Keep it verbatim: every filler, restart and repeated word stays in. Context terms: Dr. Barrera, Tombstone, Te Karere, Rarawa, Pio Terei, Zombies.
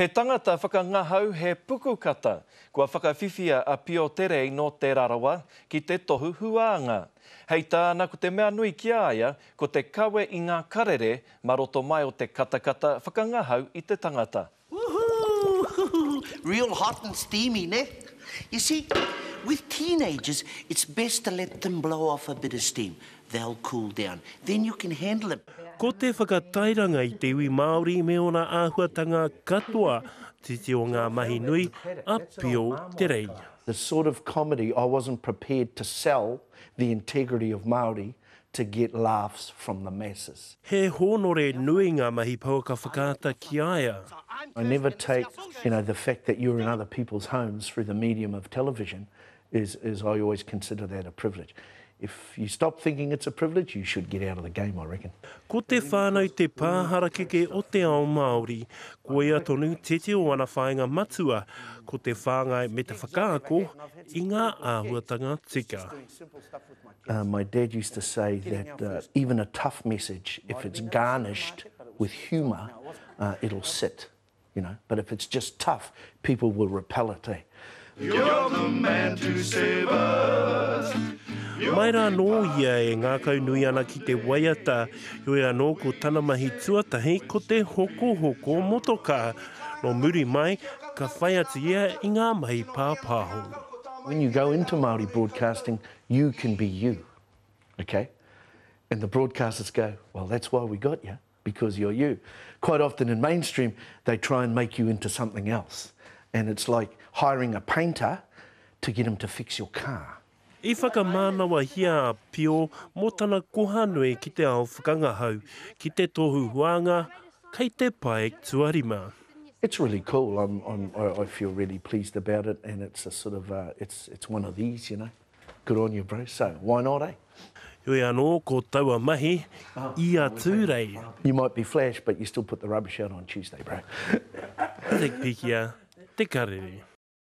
He tangata whakangahau he pukukata, kua whakawhiwhia a Pio Terei no te Rarawa ki te tohu huanga. Hei tāna ko te mea nui ki aia, ko te kawe i ngā karere, maroto mai o te katakata whakangahau i te tangata. Woohoo! Real hot and steamy, ne? You see, with teenagers, it's best to let them blow off a bit of steam. They'll cool down. Then you can handle it. Ko te whakatairanga i te iwi Māori me ona āhuatanga katoa, titi o ngā mahi nui a Pio Terei. The sort of comedy I wasn't prepared to sell the integrity of Māori to get laughs from the masses. He honore nui ngā mahi pauka whakaata ki aia. I never take, you know, the fact that you're in other people's homes through the medium of television is, is I always consider that a privilege. If you stop thinking it's a privilege, you should get out of the game, I reckon. Ko te whānau te pāhara keke o te ao Māori, ko ea tonu tete o ana whāinga matua, ko te whāngai me te whakaako i ngā āhuatanga tika. Uh, my dad used to say that uh, even a tough message, if it's garnished with humour, uh, it'll sit, you know. But if it's just tough, people will repel it, eh? You're the man to save us. Mai rā nō ia e ngā kaunui ana ki te waiata, ioi anō ko tanamahi tuatahi ko te hoko hoko motoka, no muri mai ka whai atu ia i ngā mahi pāpāho. When you go into Māori broadcasting, you can be you, okay? And the broadcasters go, well, that's why we got you, because you're you. Quite often in mainstream, they try and make you into something else. And it's like hiring a painter to get him to fix your car. I whakamānawa hia a Pio mō tana kohanui ki te ao whakangahau, ki te tohu huanga, kei te pae tuarima. It's really cool. I'm, I'm, I feel really pleased about it, and it's a sort of, uh, it's, it's one of these, you know. Good on you, bro. So why not, eh? Ioi anō ko taua mahi, i a tūrei. You might be flash, but you still put the rubbish out on Tuesday, bro. Te pikia, te karere.